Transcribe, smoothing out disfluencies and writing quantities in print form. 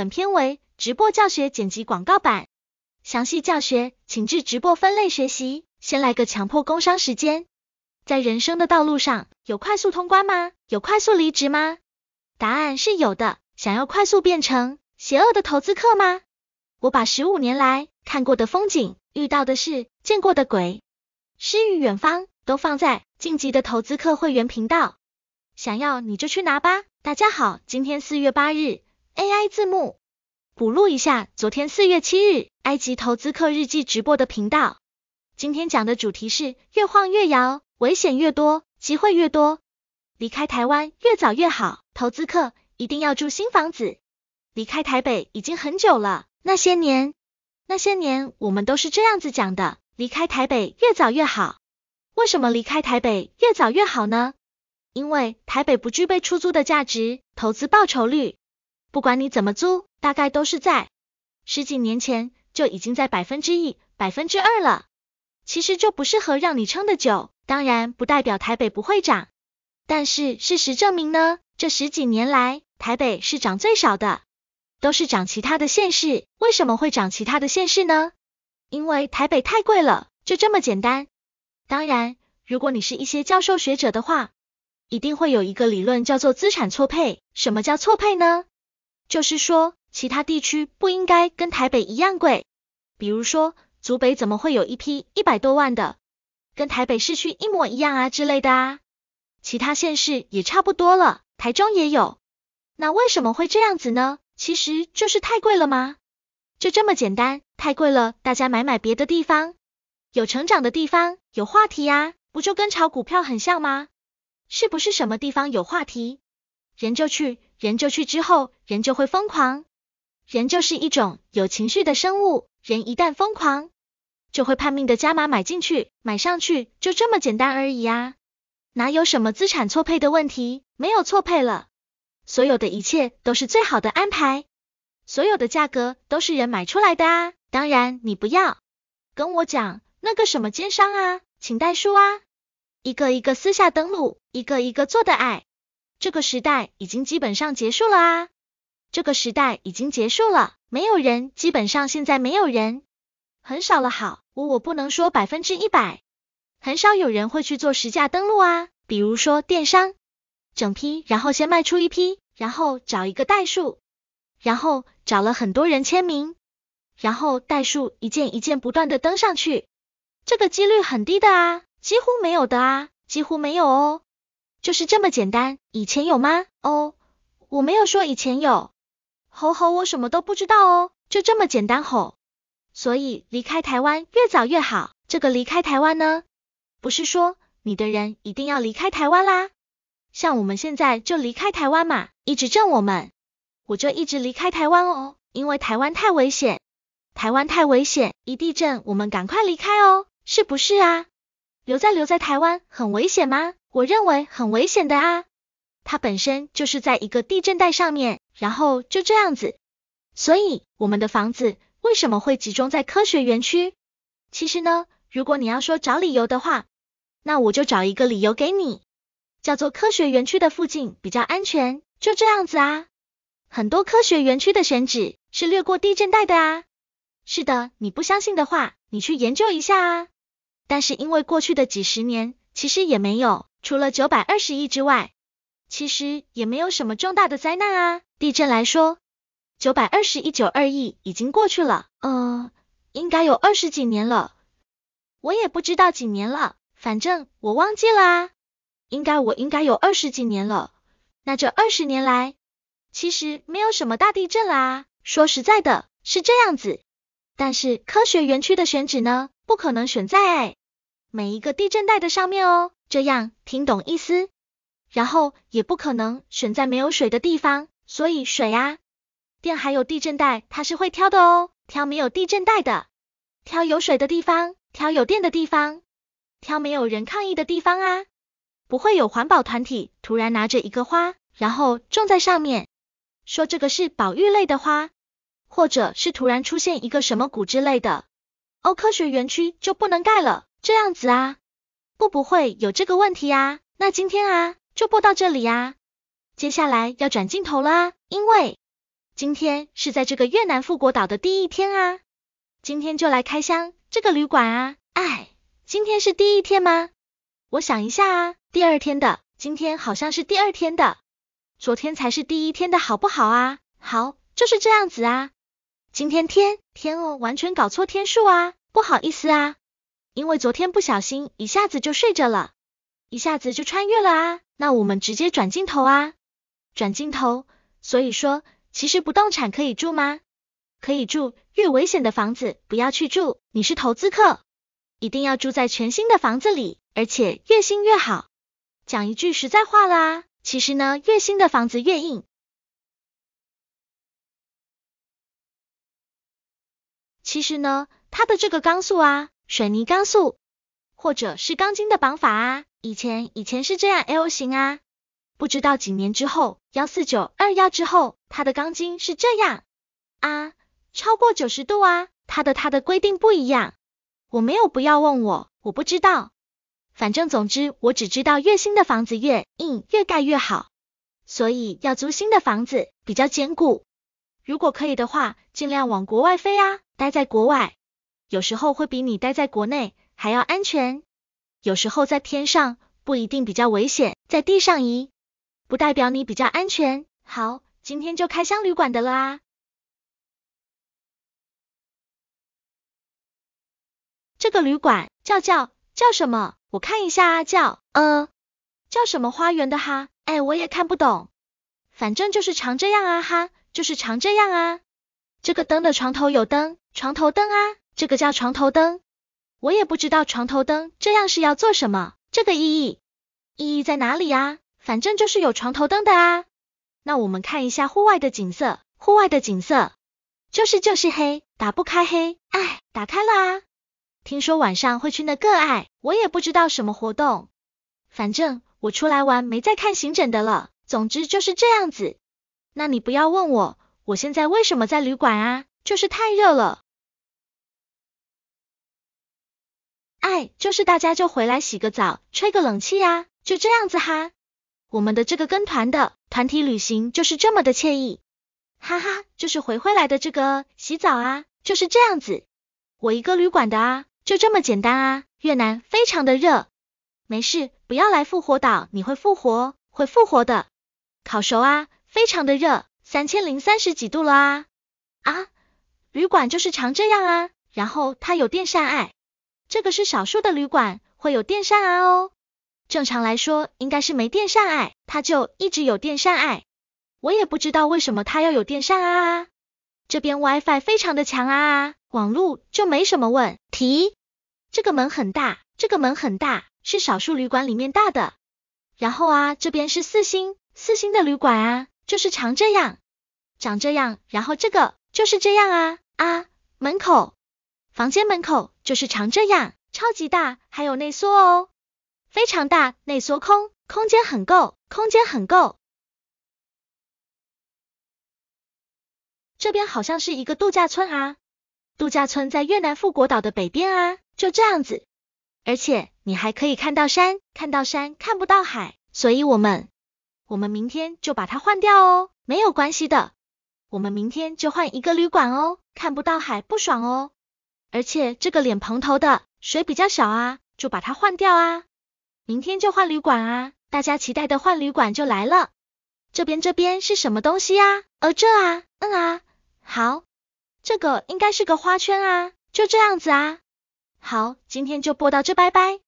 本片为直播教学剪辑广告版，详细教学请至直播分类学习。先来个强迫工商时间，在人生的道路上，有快速通关吗？有快速离职吗？答案是有的。想要快速变成邪恶的投资客吗？我把15年来看过的风景、遇到的事、见过的鬼、诗与远方都放在晋级的投资客会员频道，想要你就去拿吧。大家好，今天4月8日 AI 字幕补录一下昨天4月7日埃及投资客日记直播的频道。今天讲的主题是越晃越摇，危险越多，机会越多，离开台湾越早越好。投资客一定要住新房子，离开台北已经很久了，那些年我们都是这样子讲的，离开台北越早越好。为什么离开台北越早越好呢？因为台北不具备出租的价值，投资报酬率不管你怎么租，大概都是在十几年前就已经在 1%、2% 了，其实就不适合让你撑得久。当然不代表台北不会涨，但是事实证明呢，这十几年来台北是涨最少的，都是涨其他的县市。为什么会涨其他的县市呢？因为台北太贵了，就这么简单。当然如果你是一些教授学者的话，一定会有一个理论叫做资产错配。什么叫错配呢？就是说其他地区不应该跟台北一样贵，比如说竹北怎么会有一批100多万的，跟台北市区一模一样啊之类的啊，其他县市也差不多了，台中也有。那为什么会这样子呢？其实就是太贵了吗？就这么简单，太贵了，大家买别的地方，有成长的地方，有话题啊，不就跟炒股票很像吗？是不是什么地方有话题，人就去之后，人就会疯狂。人就是一种有情绪的生物，人一旦疯狂，就会拼命的加码买进去，买上去，就这么简单而已啊。哪有什么资产错配的问题，没有错配了。所有的一切都是最好的安排，所有的价格都是人买出来的啊。当然你不要跟我讲那个什么奸商啊，请代书啊，一个一个私下登录，一个一个做的爱。这个时代已经基本上结束了啊，这个时代已经结束了，没有人，基本上现在没有人，很少了。好，我不能说 100%， 很少有人会去做实价登录啊。比如说电商整批，然后先卖出一批，然后找一个代数，然后找了很多人签名，然后代数一件一件不断的登上去，这个几率很低的啊，几乎没有的啊，几乎没有哦，就是这么简单。以前有吗？哦，我没有说以前有，吼我什么都不知道哦，就这么简单吼。所以离开台湾越早越好。这个离开台湾呢，不是说你的人一定要离开台湾啦，像我们现在就离开台湾嘛，一直挣我就一直离开台湾哦，因为台湾太危险，一地震我们赶快离开哦，是不是啊？留在台湾很危险吗？我认为很危险的啊，它本身就是在一个地震带上面，然后就这样子。所以我们的房子为什么会集中在科学园区？其实呢，如果你要说找理由的话，那我就找一个理由给你，叫做科学园区的附近比较安全，就这样子啊。很多科学园区的选址是略过地震带的啊。是的，你不相信的话，你去研究一下啊。但是因为过去的几十年，其实也没有，除了920亿之外，其实也没有什么重大的灾难啊。地震来说，920亿已经过去了，应该有20几年了，我也不知道几年了，反正我忘记了啊。我应该有20几年了，那这20年来其实没有什么大地震啦啊。说实在的是这样子，但是科学园区的选址呢，不可能选在每一个地震带的上面哦，这样听懂意思？然后也不可能选在没有水的地方，所以水啊、电还有地震带它是会挑的哦，挑没有地震带的，挑有水的地方，挑有电的地方，挑没有人抗议的地方啊。不会有环保团体突然拿着一个花，然后种在上面，说这个是保育类的花，或者是突然出现一个什么谷之类的，科学园区就不能盖了，这样子啊，不会有这个问题啊。那今天啊就播到这里啊，接下来要转镜头啦，因为今天是在这个越南富国岛的第一天啊，今天就来开箱这个旅馆啊。哎，今天是第一天吗？我想一下啊，第二天的，今天好像是第二天的，昨天才是第一天的好不好啊？好，就是这样子啊。今天天哦，完全搞错天数啊，不好意思啊，因为昨天不小心一下子就睡着了，一下子就穿越了啊。那我们直接转镜头啊，转镜头。所以说，其实不动产可以住吗？可以住，越危险的房子不要去住，你是投资客，一定要住在全新的房子里，而且越新越好。讲一句实在话啦，其实呢，越新的房子越硬。其实呢，它的这个钢塑啊，水泥钢塑，或者是钢筋的绑法啊，以前是这样 L 型啊，不知道几年之后，149、21之后，它的钢筋是这样啊，超过90度啊，它的规定不一样，我没有，不要问我，我不知道。反正总之，我只知道越新的房子越硬，越盖越好，所以要租新的房子比较坚固。如果可以的话，尽量往国外飞啊，待在国外，有时候会比你待在国内还要安全。有时候在天上不一定比较危险，在地上移，不代表你比较安全。好，今天就开箱旅馆的了啊。这个旅馆叫什么？我看一下啊，叫什么花园的哈？哎，我也看不懂，反正就是常这样啊哈，就是常这样啊。这个灯的床头有灯，床头灯啊，这个叫床头灯，我也不知道床头灯这样是要做什么，这个意义在哪里啊？反正就是有床头灯的啊。那我们看一下户外的景色，户外的景色就是黑，打不开黑，哎，打开了啊。听说晚上会去那个爱，我也不知道什么活动，反正我出来玩没再看行程的了，总之就是这样子。那你不要问我，我现在为什么在旅馆啊？就是太热了。哎，就是大家就回来洗个澡，吹个冷气啊，就这样子哈。我们的这个跟团的团体旅行就是这么的惬意，哈哈，就是回来的这个洗澡啊，就是这样子。我一个旅馆的啊。就这么简单啊，越南非常的热，没事，不要来复活岛，你会复活的。烤熟啊，非常的热，3030几度了啊。啊，旅馆就是常这样啊，然后它有电扇哎，这个是少数的旅馆会有电扇啊哦，正常来说应该是没电扇哎，它就一直有电扇哎，我也不知道为什么它要有电扇啊。这边 WiFi 非常的强啊，网路就没什么问题。这个门很大，这个门很大，是少数旅馆里面大的。然后啊，这边是四星的旅馆啊，就是常这样，长这样，然后这个就是这样啊啊，门口，房间门口就是常这样，超级大，还有内缩哦，非常大，内缩空间很够，空间很够。这边好像是一个度假村啊，度假村在越南富国岛的北边啊，就这样子。而且你还可以看到山看不到海，所以我们明天就把它换掉哦，没有关系的，我们明天就换一个旅馆哦，看不到海不爽哦。而且这个脸蓬头的水比较小啊，就把它换掉啊，明天就换旅馆啊，大家期待的换旅馆就来了。这边是什么东西啊？这啊，啊。好，这个应该是个花圈啊，就这样子啊。好，今天就播到这，拜拜。